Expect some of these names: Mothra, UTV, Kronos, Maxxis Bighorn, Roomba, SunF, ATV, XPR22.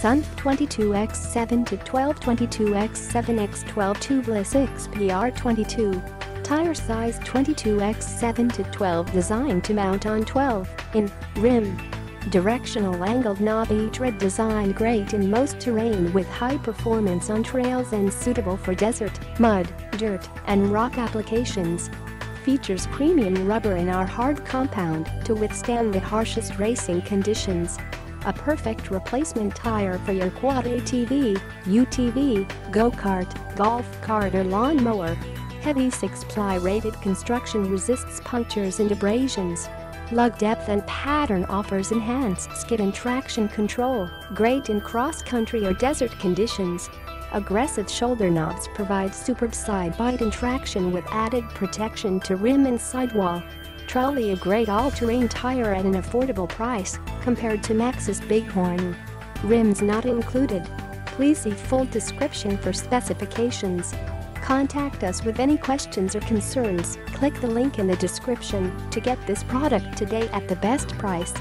SunF 22x7 to 12 22x7x12 tubeless XPR22. Tire size 22x7 to 12 designed to mount on 12-in rim. Directional angled knobby tread design great in most terrain with high performance on trails and suitable for desert, mud, dirt, and rock applications. Features premium rubber in our hard compound to withstand the harshest racing conditions. A perfect replacement tire for your quad ATV, UTV, go-kart, golf cart or lawnmower. Heavy 6-ply rated construction resists punctures and abrasions. Lug depth and pattern offers enhanced skid and traction control, great in cross-country or desert conditions. Aggressive shoulder knobs provide superb side bite and traction with added protection to rim and sidewall. Trolley a great all-terrain tire at an affordable price compared to Maxxis Bighorn. Rims not included. Please see full description for specifications. Contact us with any questions or concerns. Click the link in the description to get this product today at the best price.